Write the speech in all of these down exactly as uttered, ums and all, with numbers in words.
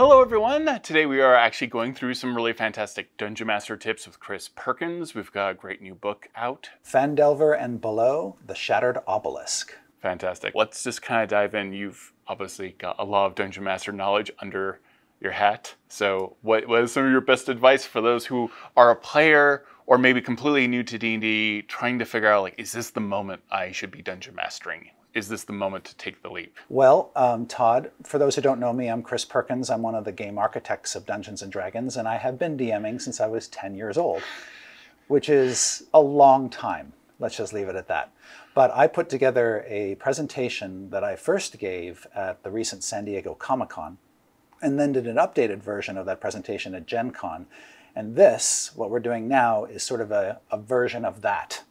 Hello everyone! Today we are actually going through some really fantastic Dungeon Master tips with Chris Perkins. We've got a great new book out. Phandelver and Below, The Shattered Obelisk. Fantastic. Let's just kind of dive in. You've obviously got a lot of Dungeon Master knowledge under your hat. So what was some of your best advice for those who are a player or maybe completely new to D and D, trying to figure out, like, is this the moment I should be Dungeon Mastering? Is this the moment to take the leap? Well, um, Todd, for those who don't know me, I'm Chris Perkins. I'm one of the game architects of Dungeons and Dragons, and I have been DMing since I was ten years old, which is a long time. Let's just leave it at that. But I put together a presentation that I first gave at the recent San Diego Comic-Con, and then did an updated version of that presentation at Gen Con. And this, what we're doing now, is sort of a, a version of that.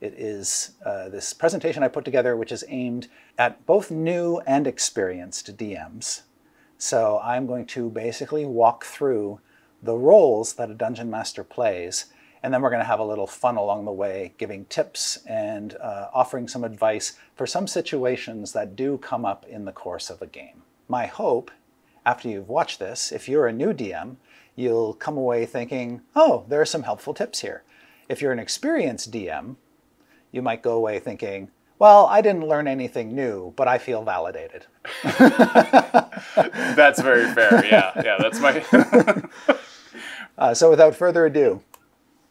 It is uh, this presentation I put together, which is aimed at both new and experienced D Ms. So I'm going to basically walk through the roles that a Dungeon Master plays, and then we're going to have a little fun along the way, giving tips and uh, offering some advice for some situations that do come up in the course of a game. My hope, after you've watched this, if you're a new D M, you'll come away thinking, oh, there are some helpful tips here. If you're an experienced D M, you might go away thinking, well, I didn't learn anything new, but I feel validated. That's very fair. Yeah, yeah, that's my... uh, so without further ado,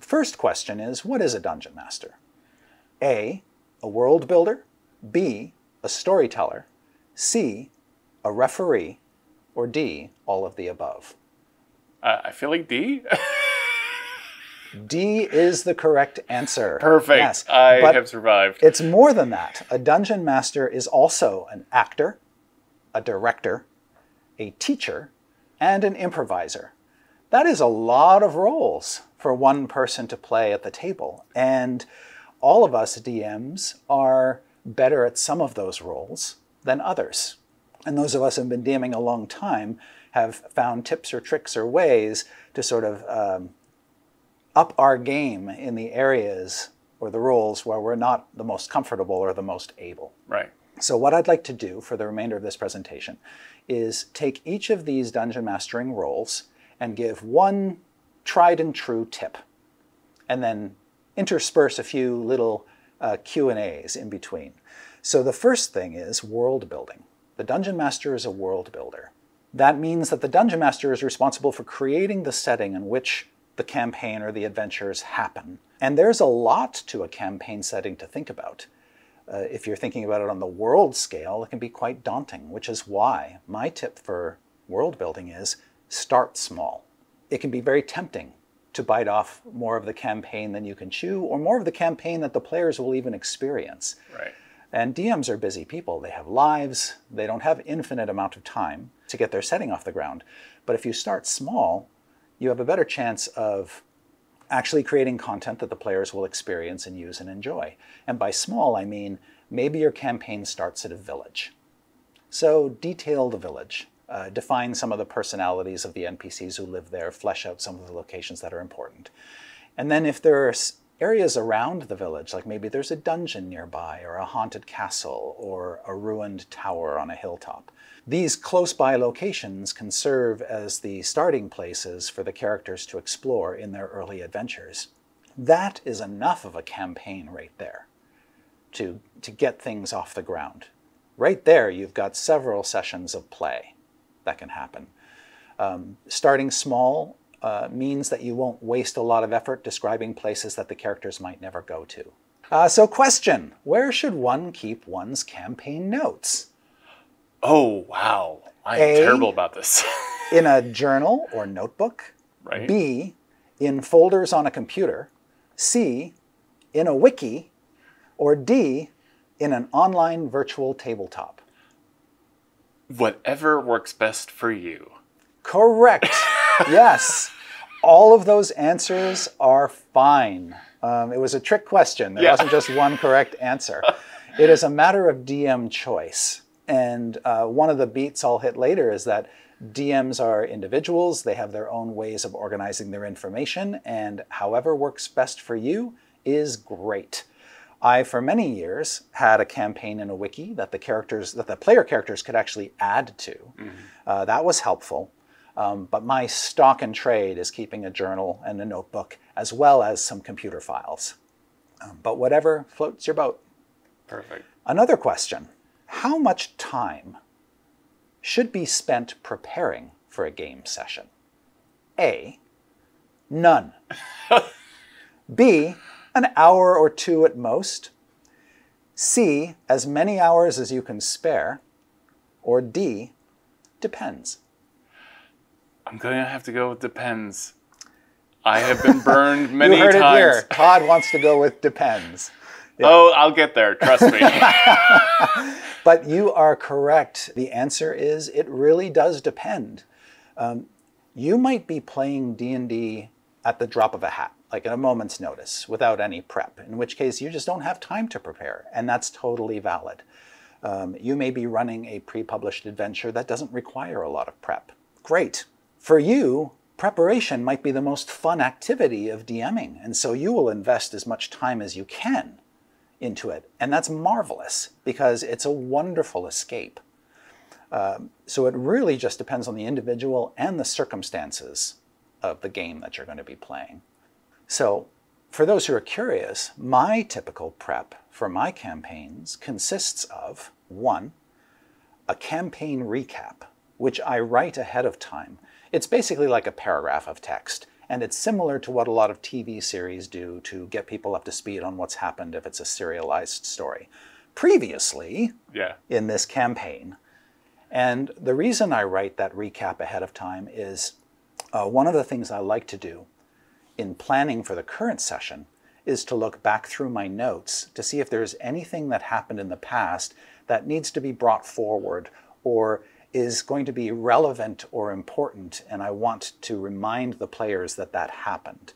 first question is, what is a Dungeon Master? A, a world builder. B, a storyteller. C, a referee. Or D, all of the above? Uh, I feel like D. D is the correct answer. Perfect. Yes. I but have survived. It's more than that. A Dungeon Master is also an actor, a director, a teacher, and an improviser. That is a lot of roles for one person to play at the table. And all of us D Ms are better at some of those roles than others. And those of us who have been DMing a long time have found tips or tricks or ways to sort of um, up our game in the areas or the roles where we're not the most comfortable or the most able. Right. So what I'd like to do for the remainder of this presentation is take each of these dungeon mastering roles and give one tried and true tip, and then intersperse a few little uh, Q and A's in between. So the first thing is world building. The Dungeon Master is a world builder. That means that the Dungeon Master is responsible for creating the setting in which the campaign or the adventures happen. And there's a lot to a campaign setting to think about. Uh, if you're thinking about it on the world scale, it can be quite daunting, which is why my tip for world building is start small. It can be very tempting to bite off more of the campaign than you can chew, or more of the campaign that the players will even experience. Right. And D Ms are busy people. They have lives. They don't have infinite amount of time to get their setting off the ground. But if you start small, you have a better chance of actually creating content that the players will experience and use and enjoy. And by small, I mean maybe your campaign starts at a village. So detail the village. Uh, define some of the personalities of the N P Cs who live there. Flesh out some of the locations that are important. And then if there are areas around the village, like maybe there's a dungeon nearby, or a haunted castle, or a ruined tower on a hilltop. These close-by locations can serve as the starting places for the characters to explore in their early adventures. That is enough of a campaign right there to, to get things off the ground. Right there, you've got several sessions of play that can happen. Um, starting small Uh, means that you won't waste a lot of effort describing places that the characters might never go to. Uh, so question, where should one keep one's campaign notes? Oh, wow. I am terrible about this. In a journal or notebook. Right. B, in folders on a computer. C, in a wiki. Or D, in an online virtual tabletop. Whatever works best for you. Correct. Yes. All of those answers are fine. Um, it was a trick question. There yeah. wasn't just one correct answer. It is a matter of D M choice. And uh, one of the beats I'll hit later is that D Ms are individuals. They have their own ways of organizing their information. And however works best for you is great. I, for many years, had a campaign in a wiki that the characters, that the player characters could actually add to. Mm-hmm. uh, that was helpful. Um, but my stock and trade is keeping a journal and a notebook, as well as some computer files. Um, but whatever floats your boat. Perfect. Another question. How much time should be spent preparing for a game session? A, none. B, an hour or two at most. C, as many hours as you can spare. Or D, depends. I'm going to have to go with depends. I have been burned many times. You heard it here. Todd wants to go with depends. Yeah. Oh, I'll get there. Trust me. But you are correct. The answer is it really does depend. Um, you might be playing D and D at the drop of a hat, like at a moment's notice, without any prep, in which case you just don't have time to prepare, and that's totally valid. Um, you may be running a pre-published adventure that doesn't require a lot of prep. Great. For you, preparation might be the most fun activity of DMing, and so you will invest as much time as you can into it. And that's marvelous, because it's a wonderful escape. Um, so it really just depends on the individual and the circumstances of the game that you're going to be playing. So for those who are curious, my typical prep for my campaigns consists of, one, a campaign recap, which I write ahead of time. It's basically like a paragraph of text, and it's similar to what a lot of T V series do to get people up to speed on what's happened if it's a serialized story. Previously, yeah. in this campaign, and the reason I write that recap ahead of time is uh, one of the things I like to do in planning for the current session is to look back through my notes to see if there's anything that happened in the past that needs to be brought forward or is going to be relevant or important, and I want to remind the players that that happened.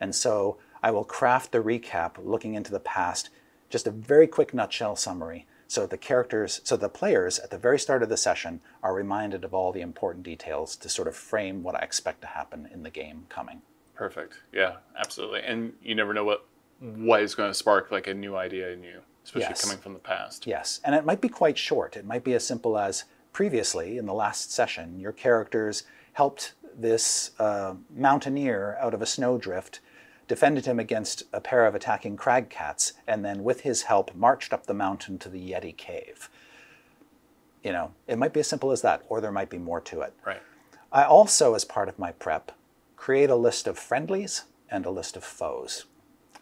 And so I will craft the recap looking into the past, just a very quick nutshell summary, so the characters, so the players at the very start of the session are reminded of all the important details to sort of frame what I expect to happen in the game coming. Perfect. Yeah, absolutely. And you never know what what is going to spark like a new idea in you, especially yes. coming from the past. Yes, and it might be quite short. It might be as simple as, previously, in the last session, your characters helped this uh, mountaineer out of a snowdrift, defended him against a pair of attacking crag cats, and then with his help marched up the mountain to the Yeti cave. You know, it might be as simple as that, or there might be more to it. Right. I also, as part of my prep, create a list of friendlies and a list of foes.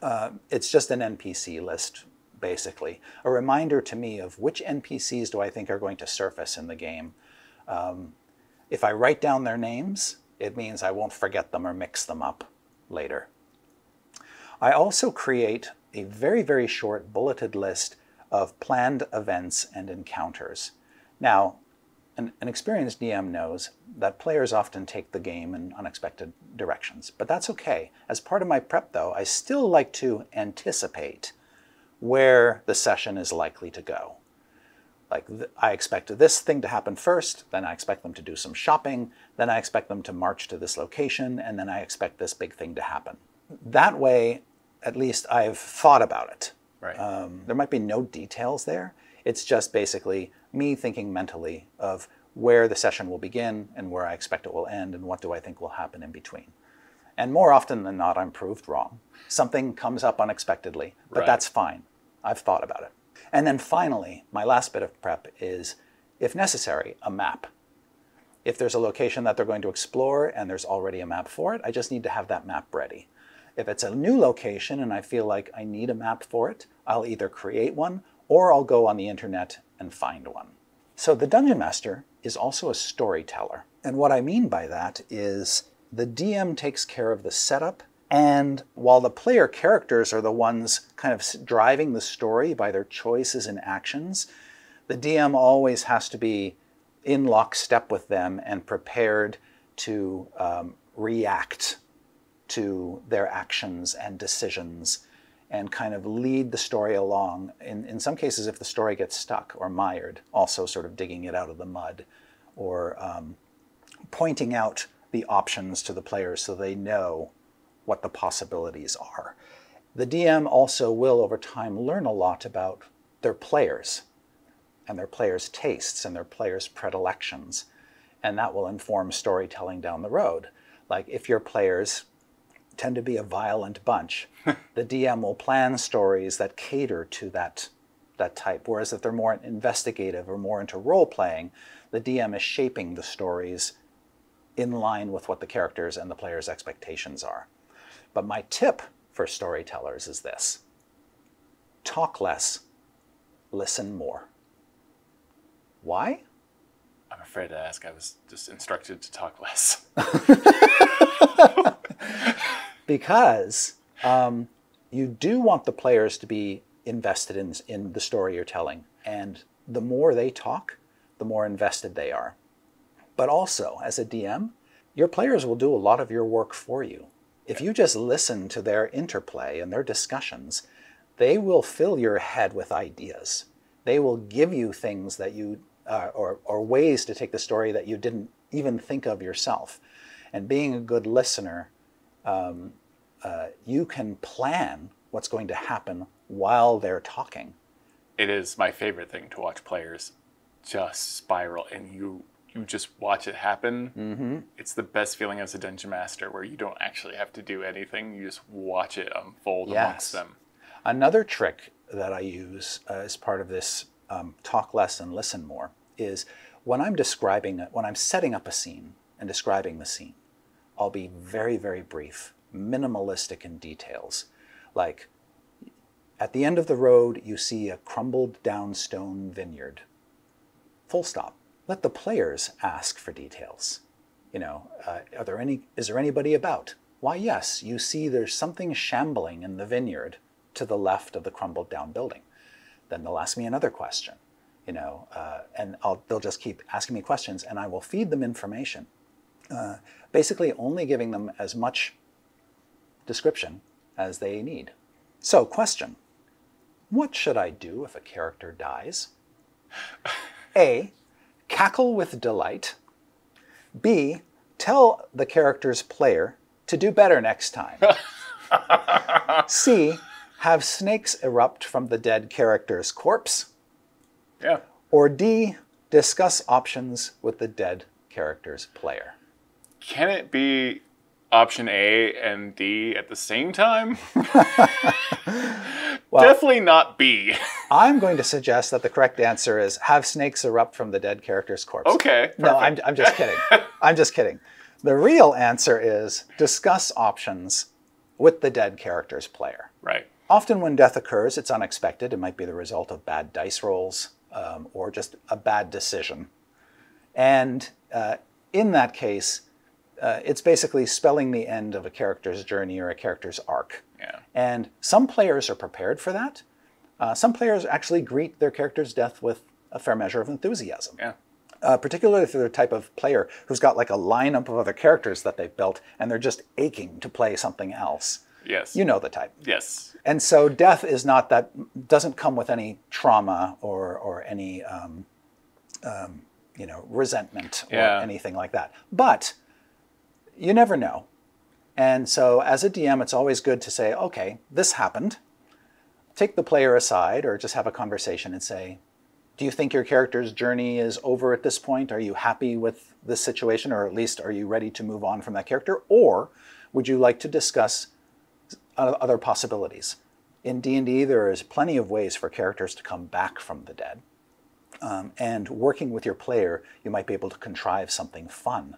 Uh, it's just an N P C list, basically. A reminder to me of which N P Cs do I think are going to surface in the game. Um, if I write down their names, it means I won't forget them or mix them up later. I also create a very, very short bulleted list of planned events and encounters. Now, an, an experienced D M knows that players often take the game in unexpected directions, but that's okay. As part of my prep, though, I still like to anticipate where the session is likely to go. Like, th I expect this thing to happen first, then I expect them to do some shopping, then I expect them to march to this location, and then I expect this big thing to happen. That way, at least I've thought about it. Right. Um, there might be no details there. It's just basically me thinking mentally of where the session will begin and where I expect it will end and what do I think will happen in between. And more often than not, I'm proved wrong. Something comes up unexpectedly, but right. that's fine. I've thought about it. And then finally, my last bit of prep is, if necessary, a map. If there's a location that they're going to explore and there's already a map for it, I just need to have that map ready. If it's a new location and I feel like I need a map for it, I'll either create one or I'll go on the internet and find one. So the Dungeon Master is also a storyteller. And what I mean by that is the D M takes care of the setup, and while the player characters are the ones kind of driving the story by their choices and actions, the D M always has to be in lockstep with them and prepared to um, react to their actions and decisions and kind of lead the story along. In, in some cases, if the story gets stuck or mired, also sort of digging it out of the mud or um, pointing out the options to the players so they know what the possibilities are. The D M also will, over time, learn a lot about their players and their players' tastes and their players' predilections. and that will inform storytelling down the road. Like if your players tend to be a violent bunch, the D M will plan stories that cater to that, that type. Whereas if they're more investigative or more into role-playing, the D M is shaping the stories in line with what the characters and the players' expectations are. But my tip for storytellers is this: talk less, listen more. Why? I'm afraid to ask. I was just instructed to talk less. Because um, you do want the players to be invested in, in the story you're telling. And the more they talk, the more invested they are. But also, as a D M, your players will do a lot of your work for you. If you just listen to their interplay and their discussions, they will fill your head with ideas. They will give you things that you, uh, or, or ways to take the story that you didn't even think of yourself. And being a good listener, um, uh, you can plan what's going to happen while they're talking. It is my favorite thing to watch players just spiral, and you you just watch it happen. Mm-hmm. It's the best feeling as a dungeon master, where you don't actually have to do anything. You just watch it unfold yes. amongst them. Another trick that I use uh, as part of this um, talk less and listen more is when I'm describing it, when I'm setting up a scene and describing the scene, I'll be very, very brief, minimalistic in details. Like, at the end of the road, you see a crumbled down stone vineyard. Full stop. Let the players ask for details. You know, uh, are there any, is there anybody about? Why, yes, you see there's something shambling in the vineyard to the left of the crumbled down building. Then they'll ask me another question, you know, uh, and I'll, they'll just keep asking me questions, and I will feed them information. Uh, basically only giving them as much description as they need. So, question. What should I do if a character dies? A. Cackle with delight. B. Tell the character's player to do better next time. C. Have snakes erupt from the dead character's corpse. Yeah. Or D. Discuss options with the dead character's player. Can it be option A and D at the same time? Well, definitely not B. I'm going to suggest that the correct answer is have snakes erupt from the dead character's corpse. Okay. Perfect. No, I'm, I'm just kidding. I'm just kidding. The real answer is discuss options with the dead character's player. Right. Often when death occurs, it's unexpected. It might be the result of bad dice rolls um, or just a bad decision. And uh, in that case, Uh, it's basically spelling the end of a character's journey or a character's arc. Yeah. And some players are prepared for that. Uh, some players actually greet their character's death with a fair measure of enthusiasm. Yeah. Uh, particularly if they're the type of player who's got like a lineup of other characters that they've built and they're just aching to play something else. Yes. You know the type. Yes. And so death is not that, doesn't come with any trauma or, or any, um, um, you know, resentment yeah. or anything like that. But you never know. And so as a D M, it's always good to say, okay, this happened. Take the player aside or just have a conversation and say, do you think your character's journey is over at this point? Are you happy with this situation? Or at least are you ready to move on from that character? Or would you like to discuss other possibilities? In D and D, there is plenty of ways for characters to come back from the dead. Um, and working with your player, you might be able to contrive something fun.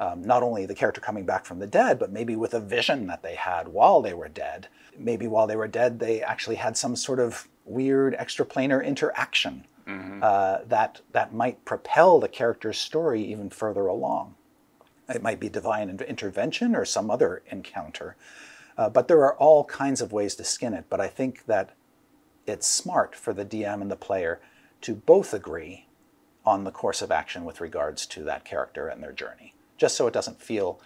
Um, not only the character coming back from the dead, but maybe with a vision that they had while they were dead. Maybe while they were dead, they actually had some sort of weird extraplanar interaction mm-hmm. uh, that, that might propel the character's story even further along. It might be divine intervention or some other encounter. Uh, but there are all kinds of ways to skin it. But I think that it's smart for the D M and the player to both agree on the course of action with regards to that character and their journey, just so it doesn't feel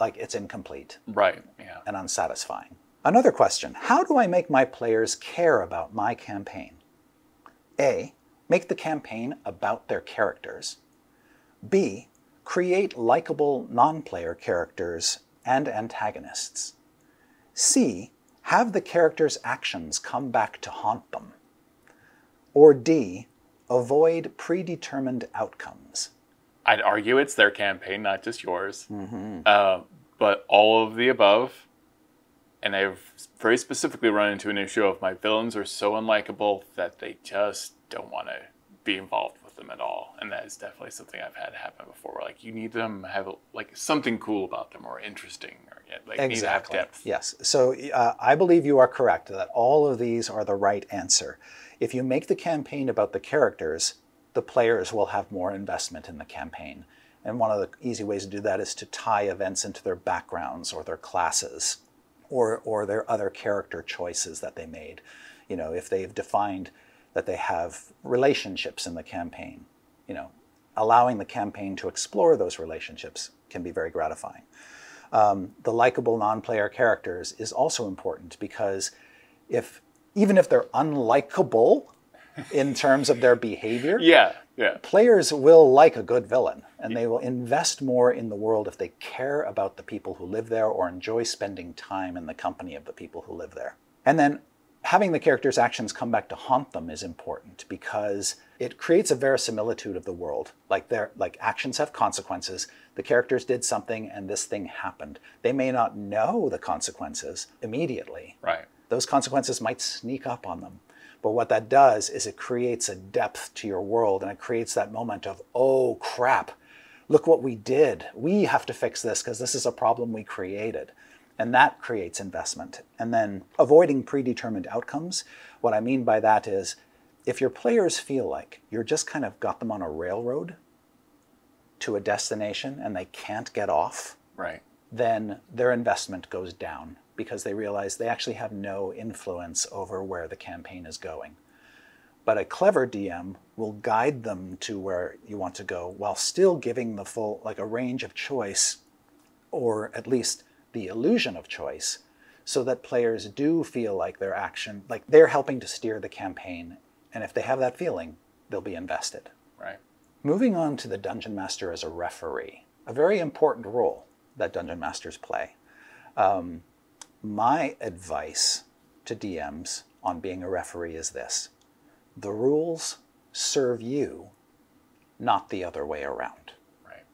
like it's incomplete right, yeah. and unsatisfying. Another question, how do I make my players care about my campaign? A, make the campaign about their characters. B, create likable non-player characters and antagonists. C, have the characters' actions come back to haunt them. Or D, avoid predetermined outcomes. I'd argue it's their campaign, not just yours. Mm-hmm. Uh, but all of the above. And I've very specifically run into an issue of my villains are so unlikable that they just don't want to be involved with them at all. And that is definitely something I've had happen before. Where, like, you need them to have a, like something cool about them or interesting. Or, like, exactly. Need to have depth. Yes. So uh, I believe you are correct that all of these are the right answer. If you make the campaign about the characters, the players will have more investment in the campaign. And one of the easy ways to do that is to tie events into their backgrounds or their classes. Or, or their other character choices that they made. You know, if they've defined that they have relationships in the campaign, you know, allowing the campaign to explore those relationships can be very gratifying. Um, the likable non-player characters is also important because if, even if they're unlikable in terms of their behavior, yeah, yeah. players will like a good villain, and they will invest more in the world if they care about the people who live there or enjoy spending time in the company of the people who live there. And then having the characters' actions come back to haunt them is important because it creates a verisimilitude of the world. Like, their, like actions have consequences. The characters did something and this thing happened. They may not know the consequences immediately. Right. Those consequences might sneak up on them. But what that does is it creates a depth to your world, and it creates that moment of, oh crap, look what we did. We have to fix this because this is a problem we created. And that creates investment. And then avoiding predetermined outcomes. What I mean by that is if your players feel like you're just kind of got them on a railroad to a destination and they can't get off, right, then their investment goes down, because they realize they actually have no influence over where the campaign is going. But a clever D M will guide them to where you want to go while still giving the full, like a range of choice, or at least the illusion of choice, so that players do feel like their action, like they're helping to steer the campaign. And if they have that feeling, they'll be invested. Right. Moving on to the Dungeon Master as a referee, a very important role that Dungeon Masters play. Um, My advice to D Ms on being a referee is this: the rules serve you, not the other way around. Right.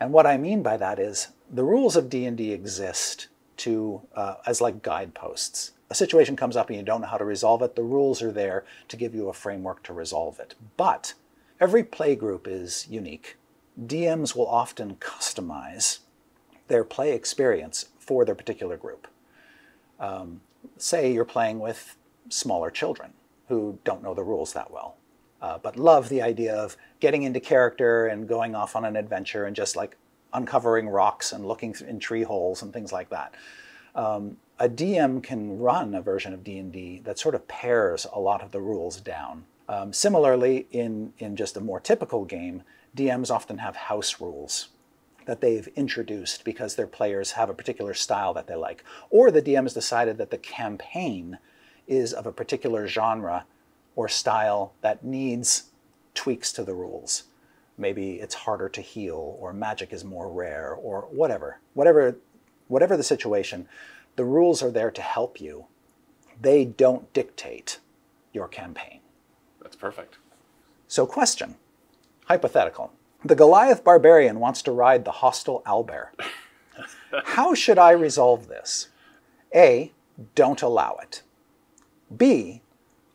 And what I mean by that is the rules of D and D exist to uh, as like guideposts. A situation comes up and you don't know how to resolve it. The rules are there to give you a framework to resolve it. But every play group is unique. D Ms will often customize their play experience for their particular group. Um, say you're playing with smaller children who don't know the rules that well, uh, but love the idea of getting into character and going off on an adventure and just like uncovering rocks and looking in tree holes and things like that. Um, a D M can run a version of D and D that sort of pairs a lot of the rules down. Um, similarly, in, in just a more typical game, D Ms often have house rules that they've introduced because their players have a particular style that they like. Or the D M has decided that the campaign is of a particular genre or style that needs tweaks to the rules. Maybe it's harder to heal, or magic is more rare, or whatever. Whatever, whatever the situation, the rules are there to help you. They don't dictate your campaign. That's perfect. So question, hypothetical. The Goliath Barbarian wants to ride the hostile Owlbear. How should I resolve this? A, don't allow it. B,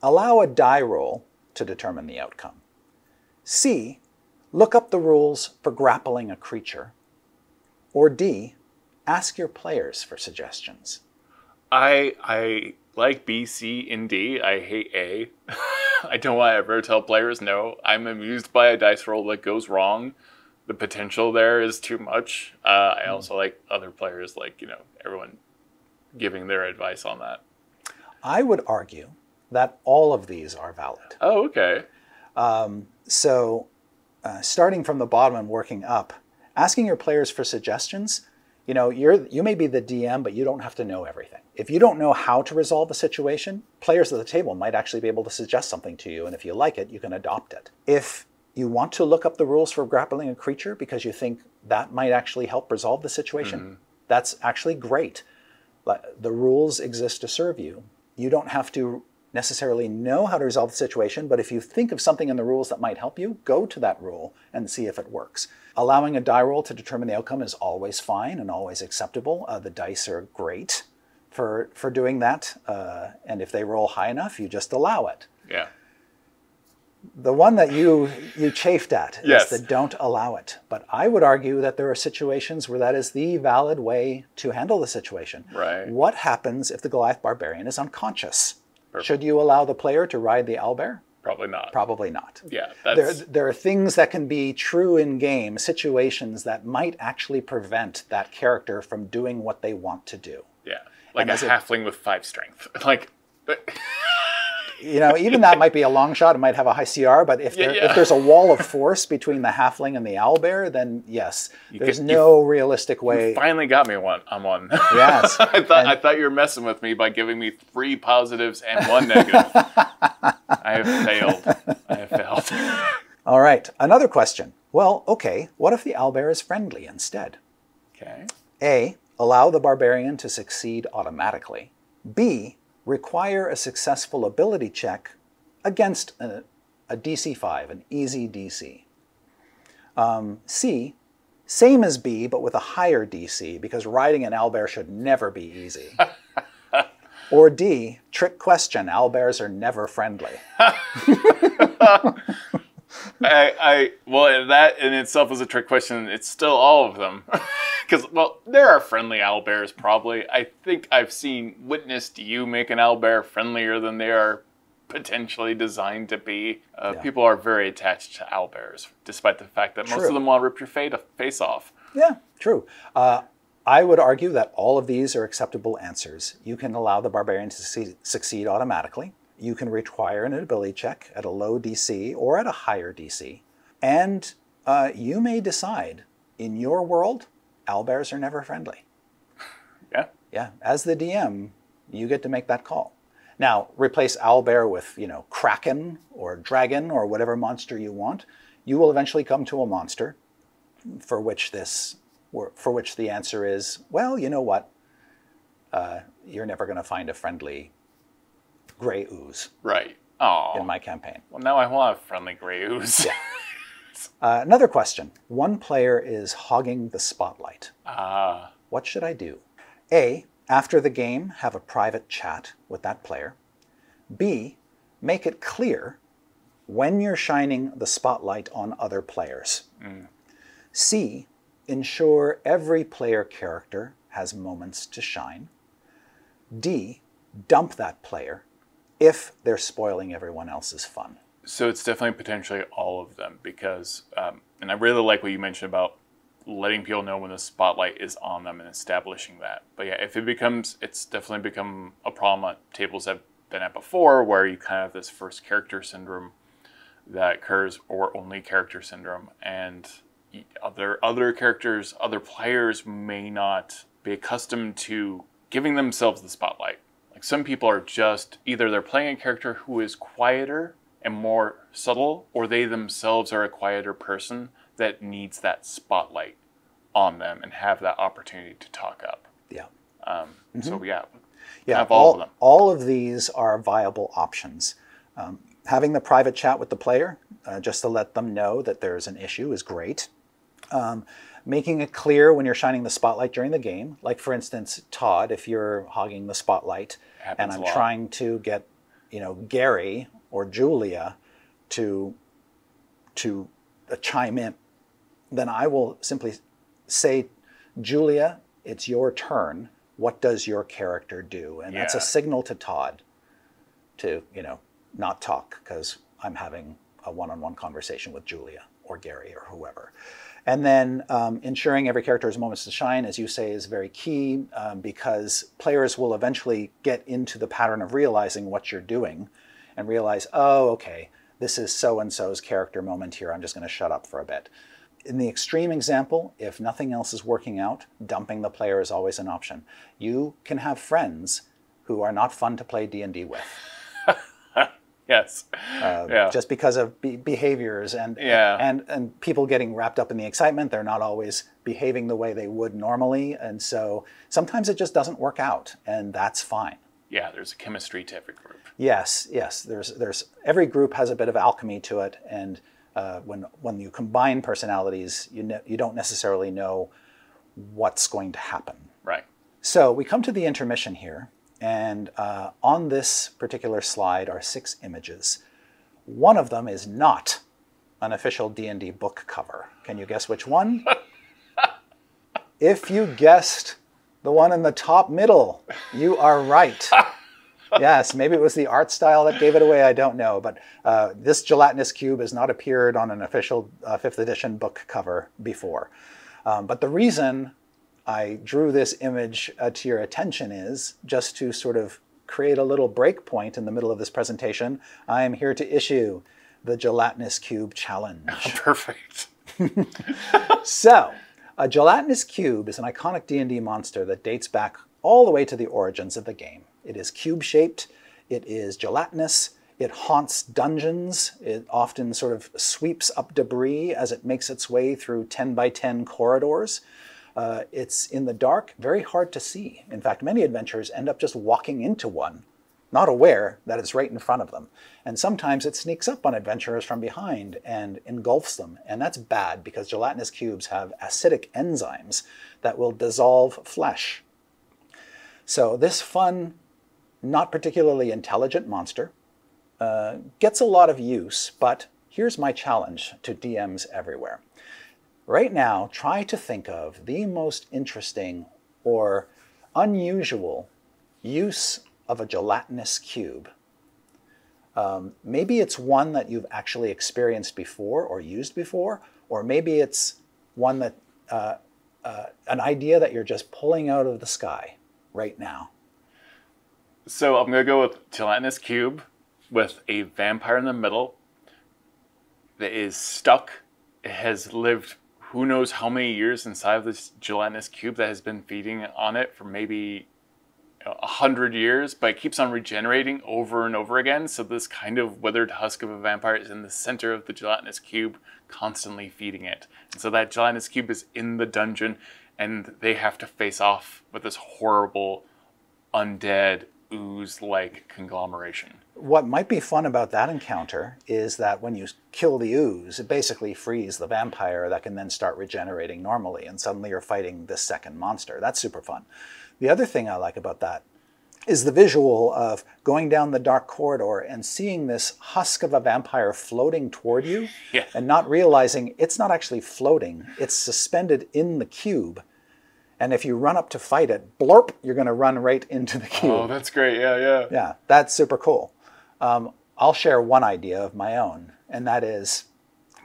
allow a die roll to determine the outcome. C, look up the rules for grappling a creature. Or D, ask your players for suggestions. I, I like B, C, and D. I hate A. I don't want to ever tell players no. I'm amused by a dice roll that goes wrong. The potential there is too much. Uh, I also like other players, like, you know, everyone giving their advice on that. I would argue that all of these are valid. Oh, okay. Um, so uh, starting from the bottom and working up, asking your players for suggestions. You know, you're, you may be the D M, but you don't have to know everything. If you don't know how to resolve a situation, players at the table might actually be able to suggest something to you, and if you like it, you can adopt it. If you want to look up the rules for grappling a creature because you think that might actually help resolve the situation, mm-hmm. that's actually great. The rules exist to serve you. You don't have to necessarily know how to resolve the situation, but if you think of something in the rules that might help you, go to that rule and see if it works. Allowing a die roll to determine the outcome is always fine and always acceptable. Uh, the dice are great for, for doing that, uh, and if they roll high enough, you just allow it. Yeah. The one that you, you chafed at yes. is the don't allow it. But I would argue that there are situations where that is the valid way to handle the situation. Right. What happens if the Goliath Barbarian is unconscious? Perfect. Should you allow the player to ride the Owlbear? Probably not. Probably not. Yeah, that's... There, there are things that can be true in game, situations that might actually prevent that character from doing what they want to do. Yeah, like and a halfling it... with five strength. Like... But... You know, even that might be a long shot. It might have a high C R, but if, yeah, there, yeah. if there's a wall of force between the halfling and the owlbear, then yes, you there's could, no you, realistic way. You finally got me one. I'm on. Yes. I thought and, I thought you were messing with me by giving me three positives and one negative. I have failed. I have failed. All right. Another question. Well, okay. What if the owlbear is friendly instead? Okay. A, allow the barbarian to succeed automatically. B, require a successful ability check against a, a D C five, an easy D C. Um, C, same as B, but with a higher D C, because riding an owlbear should never be easy. Or D, trick question, owlbears are never friendly. I, I, well, that in itself is a trick question. It's still all of them. Because, well, there are friendly owlbears probably. I think I've seen, witnessed you make an owlbear friendlier than they are potentially designed to be. Uh, yeah. People are very attached to owlbears, despite the fact that true. most of them want to rip your face off. Yeah, true. Uh, I would argue that all of these are acceptable answers. You can allow the barbarian to succeed automatically. You can require an ability check at a low D C or at a higher D C. And uh, you may decide, in your world, owlbears are never friendly. Yeah. Yeah. As the D M, you get to make that call. Now, replace owlbear with, you know, kraken or dragon or whatever monster you want. You will eventually come to a monster for which this, for which the answer is, well, you know what? Uh, you're never going to find a friendly gray ooze. Right. Oh. In my campaign. Well, now I want a friendly gray ooze. Yeah. Uh, another question. One player is hogging the spotlight. Ah. Uh. What should I do? A, after the game, have a private chat with that player. B, make it clear when you're shining the spotlight on other players. Mm. C, ensure every player character has moments to shine. D, dump that player if they're spoiling everyone else's fun. So it's definitely potentially all of them because, um, and I really like what you mentioned about letting people know when the spotlight is on them and establishing that. But yeah, if it becomes, it's definitely become a problem that tables have been at before where you kind of have this first character syndrome that occurs, or only character syndrome, and other, other characters, other players may not be accustomed to giving themselves the spotlight. Like some people are just, either they're playing a character who is quieter and more subtle, or they themselves are a quieter person that needs that spotlight on them and have that opportunity to talk up. Yeah. Um, mm-hmm. So yeah, yeah. Kind of all, all of them. All of these are viable options. Um, having the private chat with the player, uh, just to let them know that there's an issue, is great. Um, making it clear when you're shining the spotlight during the game, like for instance, Todd, if you're hogging the spotlight and I'm trying to get, you know, Gary or Julia to, to uh, chime in, then I will simply say, Julia, it's your turn. What does your character do? And yeah. that's a signal to Todd to, you know, not talk because I'm having a one-on-one conversation with Julia or Gary or whoever. And then um, ensuring every character has moments to shine, as you say, is very key um, because players will eventually get into the pattern of realizing what you're doing and realize, oh, okay, this is so-and-so's character moment here. I'm just going to shut up for a bit. In the extreme example, if nothing else is working out, dumping the player is always an option. You can have friends who are not fun to play D and D with. Yes. Uh, yeah. Just because of be behaviors and, yeah. and, and people getting wrapped up in the excitement. They're not always behaving the way they would normally. And so sometimes it just doesn't work out, and that's fine. yeah, there's a chemistry to every group. Yes, yes. There's there's every group has a bit of alchemy to it, and uh, when when you combine personalities, you know, you don't necessarily know what's going to happen. Right. So we come to the intermission here, and uh, on this particular slide are six images. One of them is not an official D and D book cover. Can you guess which one? If you guessed the one in the top middle, you are right. Yes, maybe it was the art style that gave it away, I don't know. But uh, this gelatinous cube has not appeared on an official uh, fifth edition book cover before. Um, but the reason I drew this image uh, to your attention is just to sort of create a little break point in the middle of this presentation. I am here to issue the Gelatinous Cube Challenge. Oh, perfect. So, a gelatinous cube is an iconic D and D monster that dates back all the way to the origins of the game. It is cube-shaped, it is gelatinous, it haunts dungeons, it often sort of sweeps up debris as it makes its way through ten by ten corridors. Uh, it's in the dark, very hard to see. In fact, many adventurers end up just walking into one, not aware that it's right in front of them. And sometimes it sneaks up on adventurers from behind and engulfs them. And that's bad because gelatinous cubes have acidic enzymes that will dissolve flesh. So this fun, not particularly intelligent monster uh, gets a lot of use, but here's my challenge to D Ms everywhere. Right now, try to think of the most interesting or unusual use of a gelatinous cube. Um, maybe it's one that you've actually experienced before or used before, or maybe it's one that, uh, uh, an idea that you're just pulling out of the sky right now. So I'm gonna go with gelatinous cube with a vampire in the middle that is stuck, has lived who knows how many years inside of this gelatinous cube that has been feeding on it for maybe a hundred years, but it keeps on regenerating over and over again. So this kind of withered husk of a vampire is in the center of the gelatinous cube, constantly feeding it. And so that gelatinous cube is in the dungeon, and they have to face off with this horrible undead ooze-like conglomeration. What might be fun about that encounter is that when you kill the ooze, it basically frees the vampire that can then start regenerating normally, and suddenly you're fighting this second monster. That's super fun. The other thing I like about that is the visual of going down the dark corridor and seeing this husk of a vampire floating toward you, yeah, and not realizing it's not actually floating, it's suspended in the cube. And if you run up to fight it, blorp, you're gonna run right into the cube. Oh, that's great, yeah, yeah. Yeah, that's super cool. Um, I'll share one idea of my own, and that is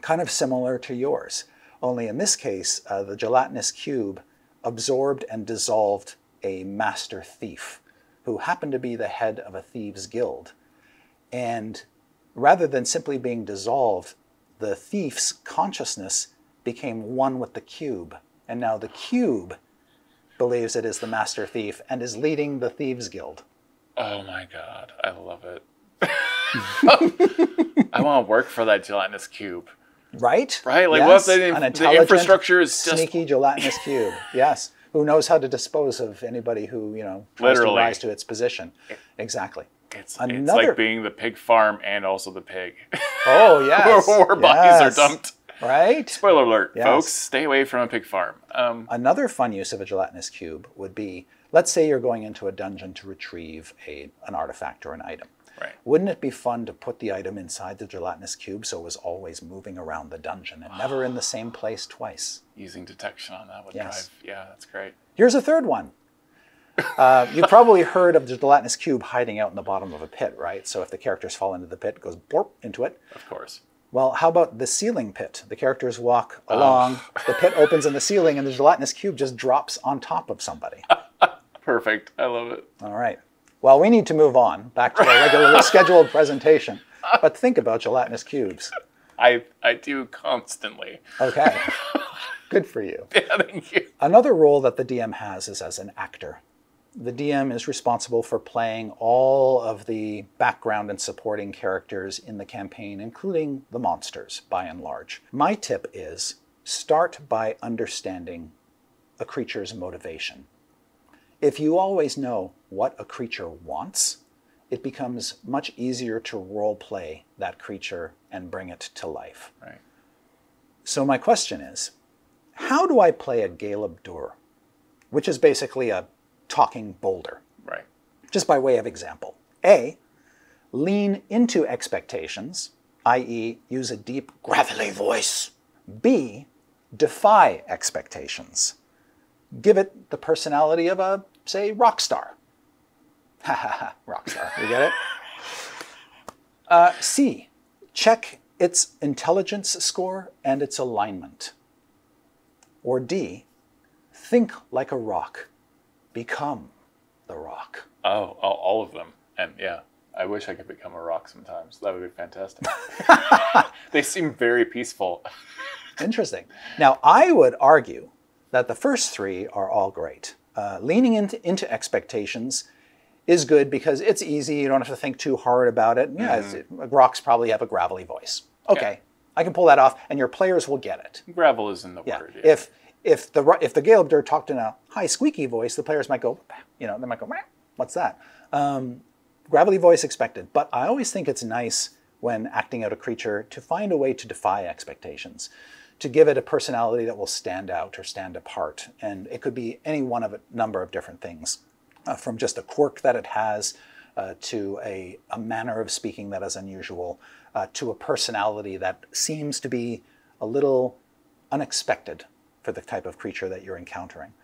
kind of similar to yours, only in this case, uh, the gelatinous cube absorbed and dissolved a master thief who happened to be the head of a thieves guild. And rather than simply being dissolved, the thief's consciousness became one with the cube. And now the cube believes it is the master thief and is leading the thieves guild. Oh my God, I love it. I want to work for that gelatinous cube. Right? Right, like yes, what if the, the infrastructure is just... sneaky gelatinous cube, yes. Who knows how to dispose of anybody who, you know, tries to rise to its position. Exactly. It's, Another... it's like being the pig farm and also the pig. Oh, yes. Where, where yes. bodies are dumped. Right? Spoiler alert, yes. folks. Stay away from a pig farm. Um, Another fun use of a gelatinous cube would be, let's say you're going into a dungeon to retrieve a, an artifact or an item. Right. Wouldn't it be fun to put the item inside the gelatinous cube so it was always moving around the dungeon and oh. never in the same place twice? Using detection on that would yes. drive. Yeah, that's great. Here's a third one. Uh, you probably heard of the gelatinous cube hiding out in the bottom of a pit, right? So if the characters fall into the pit, it goes blorp into it. Of course. Well, how about the ceiling pit? The characters walk along, oh. the pit opens in the ceiling, and the gelatinous cube just drops on top of somebody. Perfect. I love it. All right. Well, we need to move on back to our regularly scheduled presentation, but think about gelatinous cubes. I, I do constantly. Okay. Good for you. Yeah, thank you. Another role that the D M has is as an actor. The D M is responsible for playing all of the background and supporting characters in the campaign, including the monsters, by and large. My tip is start by understanding a creature's motivation. If you always know what a creature wants, it becomes much easier to role play that creature and bring it to life. Right. So my question is, how do I play a Galeb Dur, which is basically a talking boulder? Right. Just by way of example. A, lean into expectations, that is use a deep gravelly voice. B, defy expectations. Give it the personality of a, say, rock star. Ha ha ha, rock star, you get it? Uh, C, check its intelligence score and its alignment. Or D, think like a rock, become the rock. Oh, oh all of them, and yeah. I wish I could become a rock sometimes. That would be fantastic. They seem very peaceful. Interesting. Now, I would argue that the first three are all great. Uh, leaning into, into expectations is good because it's easy. You don't have to think too hard about it. Yeah, mm-hmm. it, rocks probably have a gravelly voice. Okay, yeah. I can pull that off, and your players will get it. Gravel is in the yeah. word. Yeah. If if the if the Galeb Dur talked in a high squeaky voice, the players might go, you know, they might go, what's that? Um, Gravelly voice expected, but I always think it's nice when acting out a creature to find a way to defy expectations, to give it a personality that will stand out or stand apart. And it could be any one of a number of different things, uh, from just a quirk that it has, uh, to a, a manner of speaking that is unusual, uh, to a personality that seems to be a little unexpected for the type of creature that you're encountering.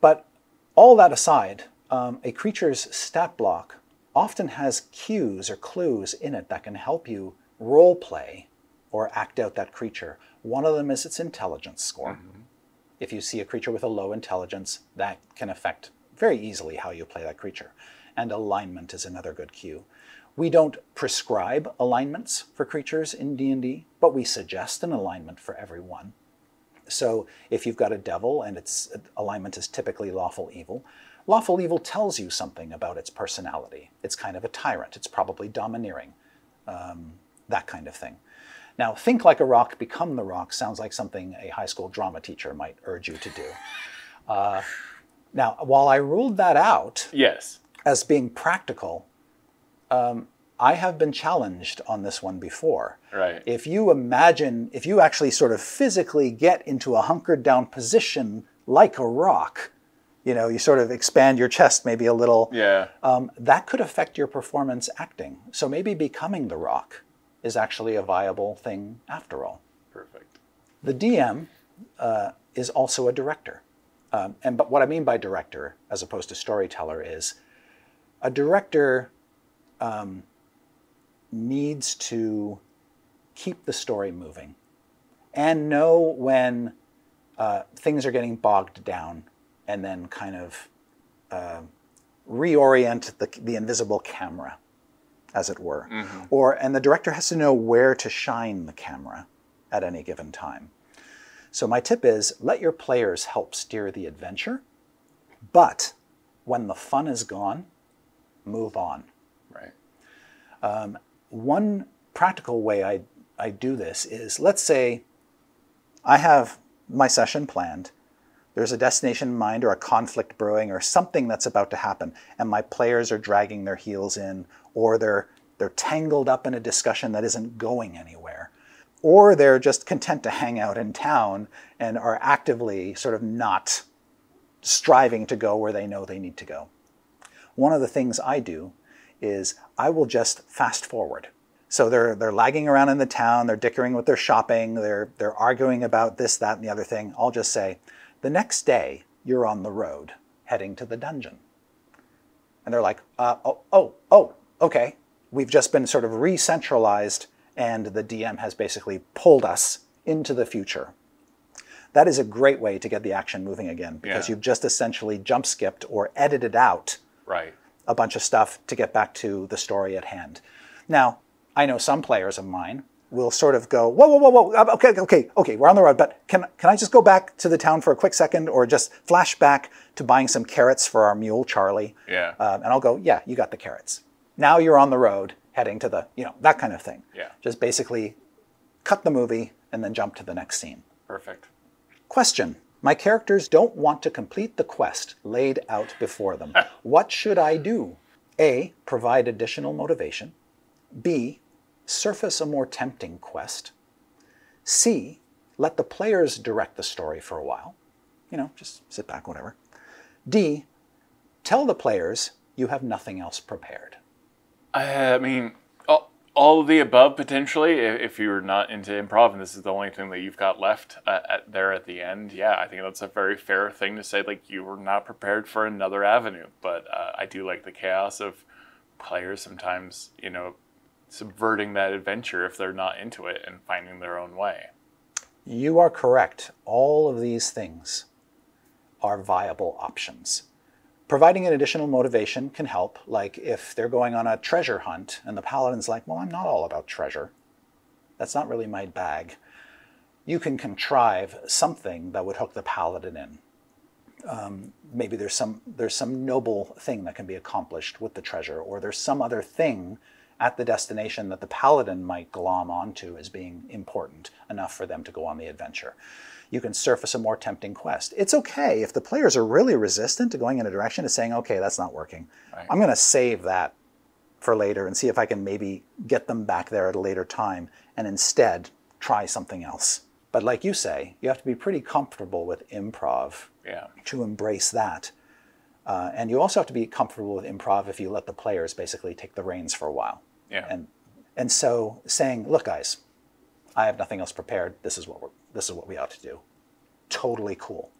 But all that aside, Um, a creature's stat block often has cues or clues in it that can help you role play or act out that creature. One of them is its intelligence score. Mm-hmm. If you see a creature with a low intelligence, that can affect very easily how you play that creature. And alignment is another good cue. We don't prescribe alignments for creatures in D and D, but we suggest an alignment for everyone. So if you've got a devil and its alignment is typically lawful evil, lawful evil tells you something about its personality. It's kind of a tyrant. It's probably domineering, um, that kind of thing. Now, think like a rock, become the rock sounds like something a high school drama teacher might urge you to do. Uh, now, while I ruled that out yes. as being practical, um, I have been challenged on this one before. Right. If you imagine, if you actually sort of physically get into a hunkered down position like a rock, you know, you sort of expand your chest maybe a little. Yeah. Um, that could affect your performance acting. So maybe becoming the rock is actually a viable thing after all. Perfect. The D M uh, is also a director. Um, and but what I mean by director as opposed to storyteller is a director um, needs to keep the story moving and know when uh, things are getting bogged down, and then kind of uh, reorient the, the invisible camera, as it were. Mm-hmm. Or, and the director has to know where to shine the camera at any given time. So my tip is, let your players help steer the adventure, but when the fun is gone, move on. Right. Um, one practical way I, I do this is, let's say I have my session planned, there's a destination in mind or a conflict brewing or something that's about to happen, and my players are dragging their heels in, or they're, they're tangled up in a discussion that isn't going anywhere, or they're just content to hang out in town and are actively sort of not striving to go where they know they need to go. One of the things I do is I will just fast forward. So they're, they're lagging around in the town, they're dickering with their shopping, they're, they're arguing about this, that, and the other thing. I'll just say, the next day, you're on the road, heading to the dungeon. And they're like, uh, oh, oh, oh, okay. We've just been sort of re-centralized, and the D M has basically pulled us into the future. That is a great way to get the action moving again, because yeah. you've just essentially jump-skipped or edited out right. a bunch of stuff to get back to the story at hand. Now, I know some players of mine we'll sort of go, whoa, whoa, whoa, whoa, okay, okay, okay, we're on the road, but can, can I just go back to the town for a quick second, or just flash back to buying some carrots for our mule, Charlie? Yeah. Um, and I'll go, yeah, you got the carrots. Now you're on the road, heading to the, you know, that kind of thing. Yeah. Just basically cut the movie and then jump to the next scene. Perfect. Question. My characters don't want to complete the quest laid out before them. What should I do? A, provide additional motivation. B, surface a more tempting quest. C, let the players direct the story for a while. You know, just sit back, whatever. D, tell the players you have nothing else prepared. I mean, all, all of the above, potentially, if you're not into improv and this is the only thing that you've got left uh, at, there at the end. Yeah, I think that's a very fair thing to say, like, you were not prepared for another avenue. But uh, I do like the chaos of players sometimes, you know, subverting that adventure if they're not into it and finding their own way. You are correct. All of these things are viable options. Providing an additional motivation can help, like if they're going on a treasure hunt and the paladin's like, well, I'm not all about treasure. That's not really my bag. You can contrive something that would hook the paladin in. Um, maybe there's some, there's some noble thing that can be accomplished with the treasure, or there's some other thing at the destination that the paladin might glom onto as being important enough for them to go on the adventure. You can surface a more tempting quest. It's okay if the players are really resistant to going in a direction and saying, okay, that's not working. Right. I'm gonna save that for later and see if I can maybe get them back there at a later time and instead try something else. But like you say, you have to be pretty comfortable with improv yeah. to embrace that. Uh, and you also have to be comfortable with improv if you let the players basically take the reins for a while. Yeah. And, and so saying, look guys, I have nothing else prepared. This is what we're, this is what we ought to do. Totally cool.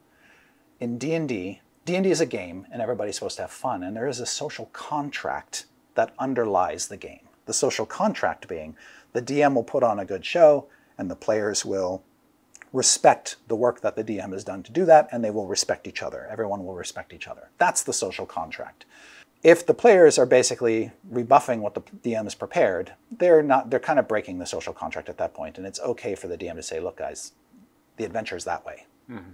In D and D, D and D is a game and everybody's supposed to have fun. And there is a social contract that underlies the game. The social contract being the D M will put on a good show and the players will respect the work that the D M has done to do that. And they will respect each other. Everyone will respect each other. That's the social contract. If the players are basically rebuffing what the D M has prepared, they're not, they're kind of breaking the social contract at that point, and it's okay for the D M to say, look guys, the adventure is that way. Mm-hmm.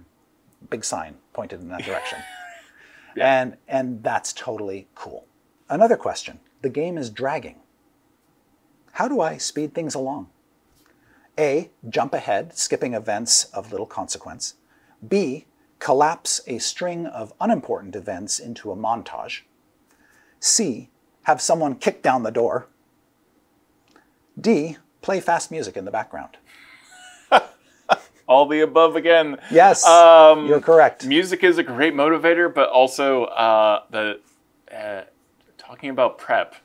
Big sign pointed in that direction. yeah. and, and that's totally cool. Another question, the game is dragging. How do I speed things along? A, jump ahead, skipping events of little consequence. B, collapse a string of unimportant events into a montage. C, have someone kick down the door. D, play fast music in the background. All the above again. Yes, um, you're correct. Music is a great motivator, but also uh, the uh, talking about prep.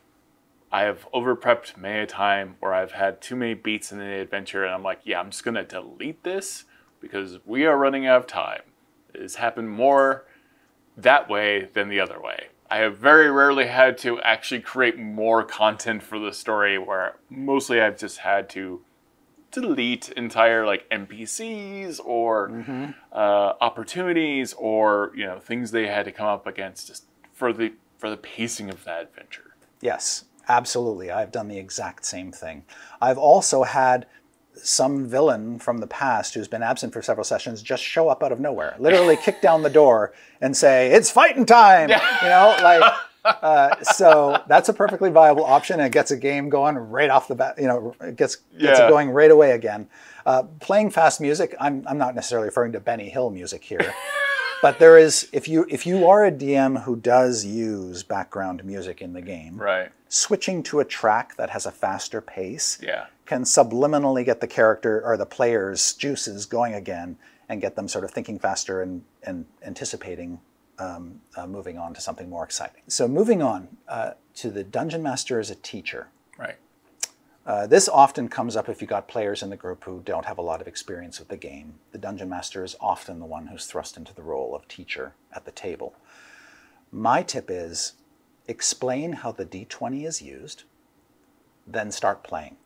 I have over-prepped many a time where I've had too many beats in the adventure, and I'm like, yeah, I'm just going to delete this because we are running out of time. It's happened more that way than the other way. I have very rarely had to actually create more content for the story, where mostly I've just had to delete entire like N P Cs or mm-hmm. uh, opportunities or, you know, things they had to come up against just for the, for the pacing of that adventure. Yes, absolutely. I've done the exact same thing. I've also had some villain from the past who's been absent for several sessions just show up out of nowhere, literally kick down the door and say, it's fighting time, you know, like, uh, so that's a perfectly viable option, and it gets a game going right off the bat, you know, it gets, gets yeah. it going right away again. Uh, playing fast music, I'm, I'm not necessarily referring to Benny Hill music here, but there is, if you, if you are a D M who does use background music in the game, right. switching to a track that has a faster pace yeah. can subliminally get the character or the player's juices going again and get them sort of thinking faster and, and anticipating um, uh, moving on to something more exciting. So moving on uh, to the Dungeon Master as a teacher. Right. Uh, this often comes up if you've got players in the group who don't have a lot of experience with the game. The Dungeon Master is often the one who's thrust into the role of teacher at the table. My tip is explain how the D twenty is used, then start playing.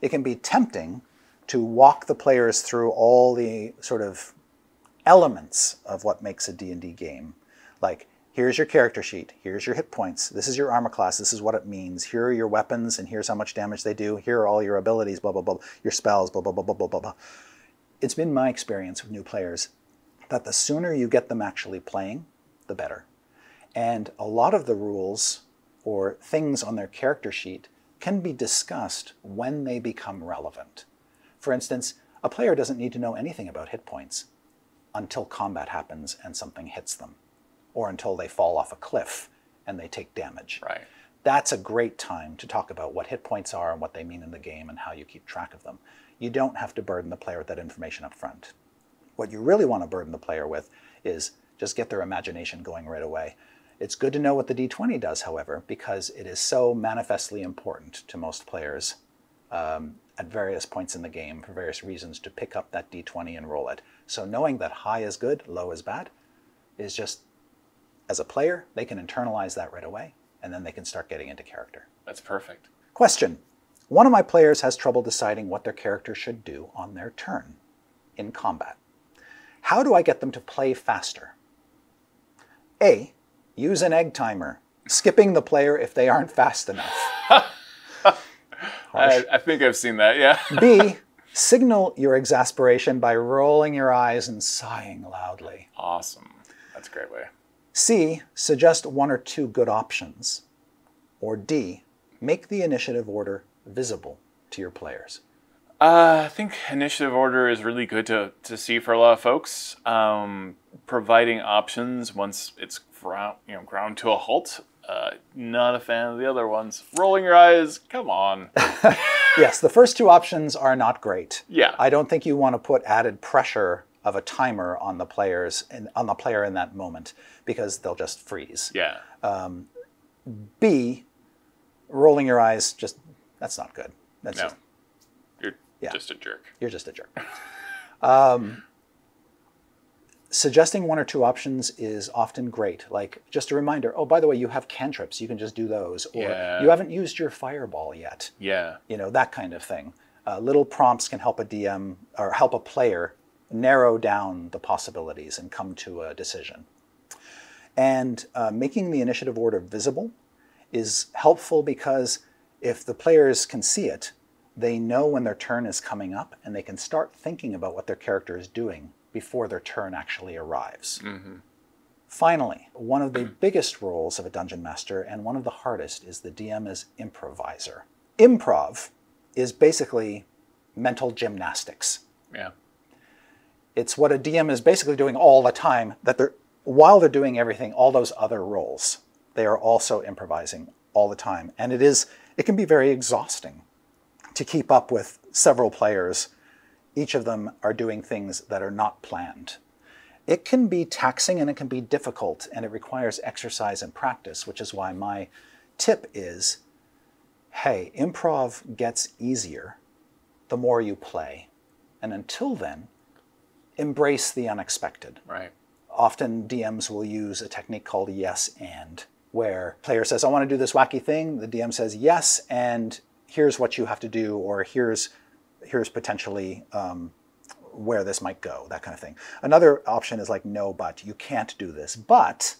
It can be tempting to walk the players through all the sort of elements of what makes a D and D game. Like, here's your character sheet, here's your hit points, this is your armor class, this is what it means, here are your weapons, and here's how much damage they do, here are all your abilities, blah, blah, blah, your spells, blah, blah, blah, blah, blah, blah, blah. It's been my experience with new players that the sooner you get them actually playing, the better. And a lot of the rules or things on their character sheet can be discussed when they become relevant. For instance, a player doesn't need to know anything about hit points. until combat happens and something hits them, or until they fall off a cliff and they take damage. Right. That's a great time to talk about what hit points are and what they mean in the game and how you keep track of them. You don't have to burden the player with that information up front. What you really want to burden the player with is just get their imagination going right away. It's good to know what the D twenty does, however, because it is so manifestly important to most players um, at various points in the game for various reasons to pick up that D twenty and roll it. So knowing that high is good, low is bad, is just, as a player, they can internalize that right away, and then they can start getting into character. That's perfect. Question. One of my players has trouble deciding what their character should do on their turn in combat. How do I get them to play faster? A, use an egg timer, skipping the player if they aren't fast enough. I, I think I've seen that, yeah. B, signal your exasperation by rolling your eyes and sighing loudly. Awesome. That's a great way. C, suggest one or two good options. Or D, make the initiative order visible to your players. Uh, I think initiative order is really good to, to see for a lot of folks. Um, providing options once it's ground, you know, ground to a halt. Uh, not a fan of the other ones. Rolling your eyes, come on. Yes, the first two options are not great. Yeah. I don't think you want to put added pressure of a timer on the players and on the player in that moment, because they'll just freeze. Yeah. Um, B, rolling your eyes, just, that's not good. That's no. Just, Yeah. Just a jerk. You're just a jerk. Um, suggesting one or two options is often great. Like, just a reminder, oh, by the way, you have cantrips. You can just do those. Or yeah. You haven't used your fireball yet. Yeah. You know, that kind of thing. Uh, little prompts can help a D M or help a player narrow down the possibilities and come to a decision. And uh, making the initiative order visible is helpful because if the players can see it, they know when their turn is coming up and they can start thinking about what their character is doing before their turn actually arrives. Mm-hmm. Finally, one of the biggest roles of a dungeon master and one of the hardest is the D M as improviser. Improv is basically mental gymnastics. Yeah. It's what a D M is basically doing all the time, that they're, while they're doing everything, all those other roles, they are also improvising all the time. And it is, it can be very exhausting to keep up with several players. Each of them are doing things that are not planned. It can be taxing and it can be difficult, and it requires exercise and practice, which is why my tip is, hey, improv gets easier the more you play. And until then, embrace the unexpected. Right. Often D Ms will use a technique called yes and, where player says, I want to do this wacky thing. The D M says yes and, here's what you have to do, or here's, here's potentially um, where this might go, that kind of thing. Another option is like, no, but you can't do this, but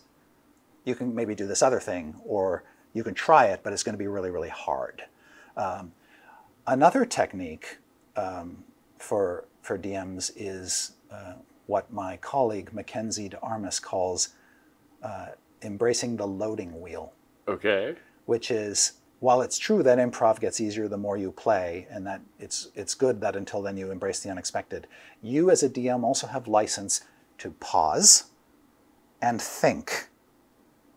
you can maybe do this other thing, or you can try it, but it's going to be really, really hard. Um, another technique um, for, for D Ms is uh, what my colleague Mackenzie D'Armas calls uh, embracing the loading wheel. Okay. Which is, while it's true that improv gets easier the more you play, and that it's, it's good that until then you embrace the unexpected, you as a D M also have license to pause and think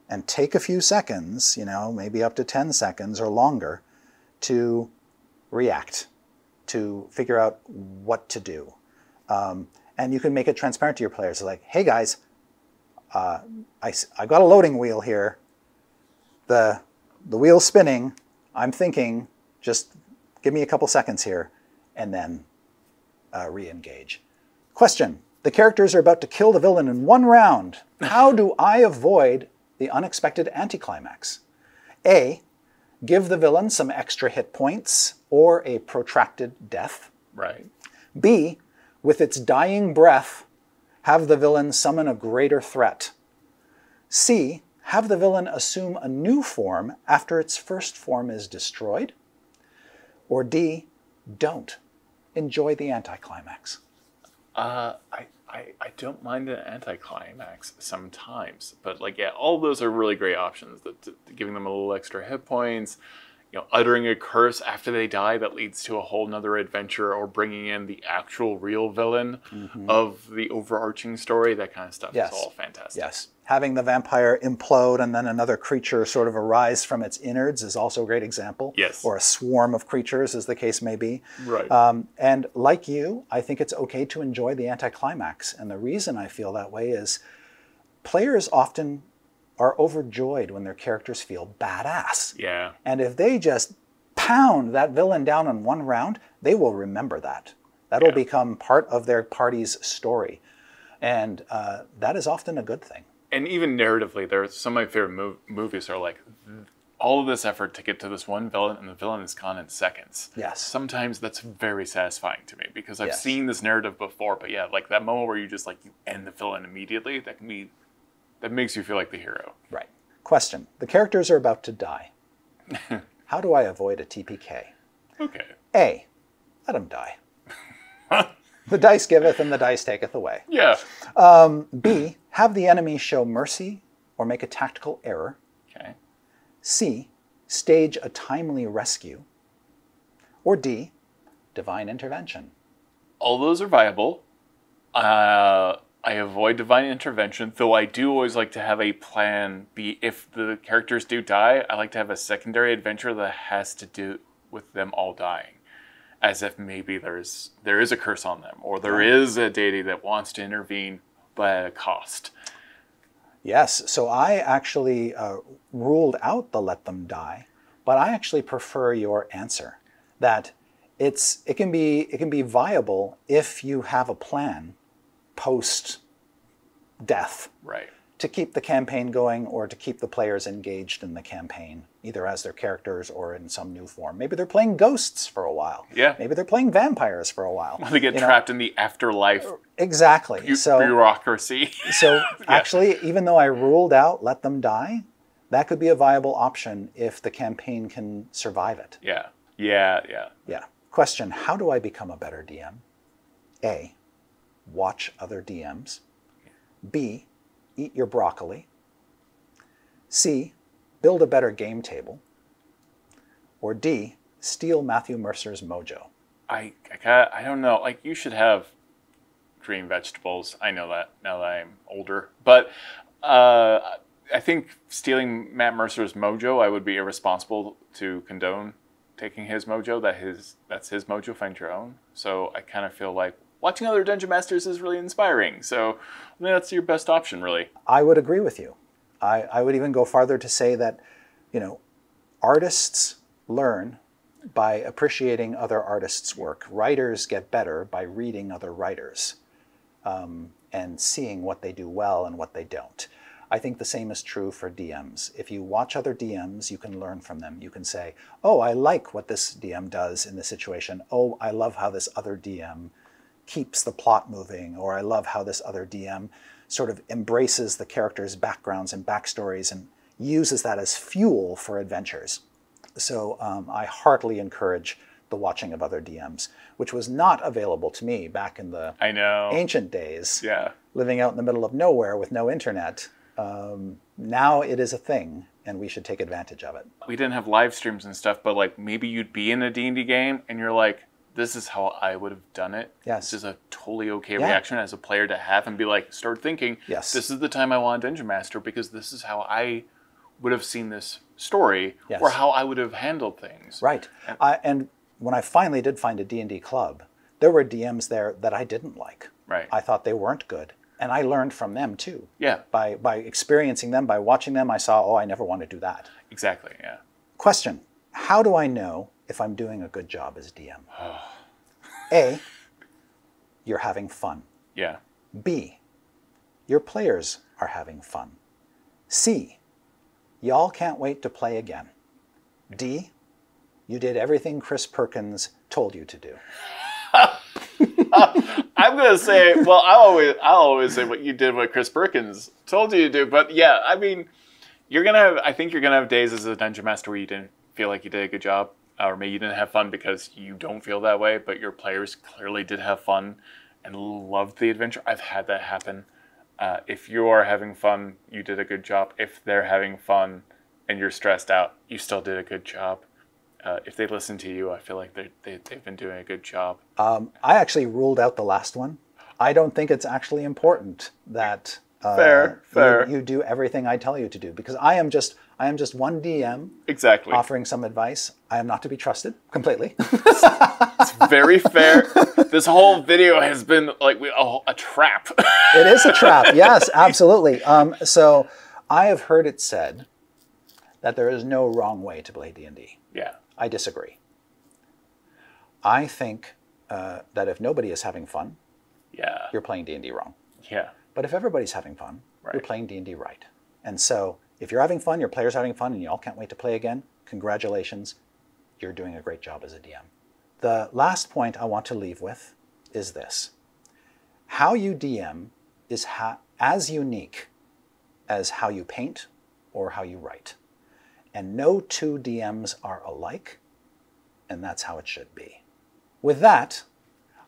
and take a few seconds, you know, maybe up to ten seconds or longer, to react, to figure out what to do. Um, and you can make it transparent to your players. So like, hey guys, uh, I, I got a loading wheel here. The... The wheel's spinning, I'm thinking, just give me a couple seconds here, and then uh, re-engage. Question, the characters are about to kill the villain in one round. How do I avoid the unexpected anticlimax? A, give the villain some extra hit points or a protracted death. Right. B, with its dying breath, have the villain summon a greater threat. C, have the villain assume a new form after its first form is destroyed? Or D, don't. Enjoy the anticlimax. Uh, I, I, I don't mind an anticlimax sometimes, but like, yeah, all those are really great options. The, the, giving them a little extra hit points, you know, uttering a curse after they die that leads to a whole nother adventure, or bringing in the actual real villain mm-hmm. of the overarching story, that kind of stuff yes. is all fantastic. Yes. Having the vampire implode and then another creature sort of arise from its innards is also a great example. Yes. Or a swarm of creatures, as the case may be. Right. Um, and like you, I think it's okay to enjoy the anticlimax. And the reason I feel that way is players often are overjoyed when their characters feel badass. Yeah. And if they just pound that villain down in one round, they will remember that. That'll yeah. become part of their party's story. And uh, that is often a good thing. And even narratively, there are some of my favorite mov movies are like, all of this effort to get to this one villain, and the villain is gone in seconds. Yes. Sometimes that's very satisfying to me, because I've yes. seen this narrative before, but yeah, like that moment where you just like, you end the villain immediately, that can be... that makes you feel like the hero. Right. Question. The characters are about to die. How do I avoid a T P K? Okay. A. Let them die. The dice giveth and the dice taketh away. Yeah. Um, B. Have the enemy show mercy or make a tactical error. Okay. C. Stage a timely rescue. Or D. Divine intervention. All those are viable. Uh... I avoid divine intervention, though I do always like to have a plan B. If the characters do die, I like to have a secondary adventure that has to do with them all dying. As if maybe there's there is a curse on them, or there is a deity that wants to intervene, but at a cost. Yes, so I actually uh, ruled out the let them die, but I actually prefer your answer. That it's it can be it can be viable if you have a plan post-death right. to keep the campaign going, or to keep the players engaged in the campaign, either as their characters or in some new form. Maybe they're playing ghosts for a while. Yeah. Maybe they're playing vampires for a while. Well, they get you trapped know. in the afterlife. Exactly. Bu so bureaucracy. So yeah. actually, even though I ruled out let them die, that could be a viable option if the campaign can survive it. Yeah. Yeah. Yeah. Yeah. Question, how do I become a better D M? A. Watch other D Ms. B. Eat your broccoli. C. Build a better game table. Or D. Steal Matthew Mercer's mojo. I I, gotta, I don't know. Like, you should have green vegetables. I know that now that I'm older. But uh, I think stealing Matt Mercer's mojo, I would be irresponsible to condone taking his mojo. That his that's his mojo. Find your own. So I kind of feel like watching other Dungeon Masters is really inspiring, so I mean, that's your best option, really. I would agree with you. I, I would even go farther to say that, you know, artists learn by appreciating other artists' work. Writers get better by reading other writers um, and seeing what they do well and what they don't. I think the same is true for D Ms. If you watch other D Ms, you can learn from them. You can say, oh, I like what this D M does in this situation. Oh, I love how this other D M keeps the plot moving, or I love how this other D M sort of embraces the characters' backgrounds and backstories and uses that as fuel for adventures. So um, I heartily encourage the watching of other D Ms, which was not available to me back in the I know. ancient days, yeah. living out in the middle of nowhere with no internet. Um, now it is a thing, and we should take advantage of it. We didn't have live streams and stuff, but like maybe you'd be in a D and D game and you're like, this is how I would have done it. Yes. This is a totally okay yeah. reaction as a player to have, and be like, start thinking, yes. this is the time I want a Dungeon Master, because this is how I would have seen this story, yes. or how I would have handled things. Right. And, I, and when I finally did find a D and D club, there were D Ms there that I didn't like. Right. I thought they weren't good. And I learned from them, too. Yeah. By, by experiencing them, by watching them, I saw, oh, I never want to do that. Exactly, yeah. Question, how do I know if I'm doing a good job as D M? Oh. A, you're having fun. Yeah. B, your players are having fun. C, y'all can't wait to play again. D, you did everything Chris Perkins told you to do. I'm gonna say, well, I always, I always say what you did, what Chris Perkins told you to do. But yeah, I mean, you're gonna have, I think you're gonna have days as a Dungeon Master where you didn't feel like you did a good job. Or maybe you didn't have fun because you don't feel that way, but your players clearly did have fun and loved the adventure. I've had that happen. Uh, if you are having fun, you did a good job. If they're having fun and you're stressed out, you still did a good job. uh, if they listen to you, I feel like they, they've been doing a good job. Um, I actually ruled out the last one. I don't think it's actually important that uh, fair, fair. You, you do everything I tell you to do, because I am just I am just one D M exactly offering some advice. I am not to be trusted completely. It's, it's very fair. This whole video has been like a, a trap. It is a trap. Yes, absolutely. Um, so I have heard it said that there is no wrong way to play D and D. Yeah. I disagree. I think uh, that if nobody is having fun, yeah, you're playing D and D wrong. Yeah. But if everybody's having fun, right, you're playing D and D right. And so if you're having fun, your player's having fun, and you all can't wait to play again, congratulations, you're doing a great job as a D M. The last point I want to leave with is this. How you D M is ha as unique as how you paint or how you write. And no two D Ms are alike, and that's how it should be. With that,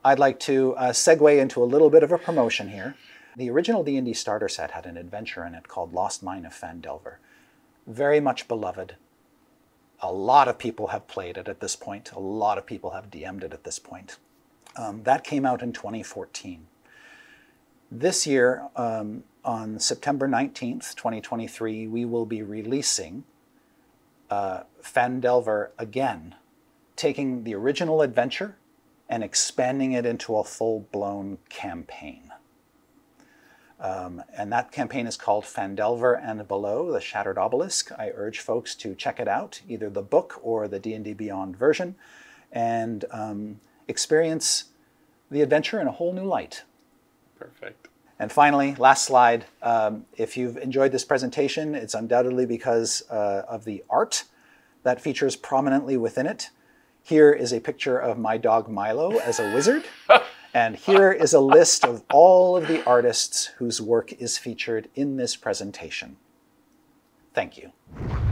I'd like to uh, segue into a little bit of a promotion here. The original D and D starter set had an adventure in it called Lost Mine of Phandelver. Very much beloved. A lot of people have played it at this point. A lot of people have D M'd it at this point. Um, that came out in twenty fourteen. This year, um, on September nineteenth, twenty twenty-three, we will be releasing uh, Phandelver again, taking the original adventure and expanding it into a full-blown campaign. Um, and that campaign is called Phandelver and Below, The Shattered Obelisk. I urge folks to check it out, either the book or the D and D Beyond version, and um, experience the adventure in a whole new light. Perfect. And finally, last slide, um, if you've enjoyed this presentation, it's undoubtedly because uh, of the art that features prominently within it. Here is a picture of my dog Milo as a wizard, and here is a list of all of the artists whose work is featured in this presentation. Thank you.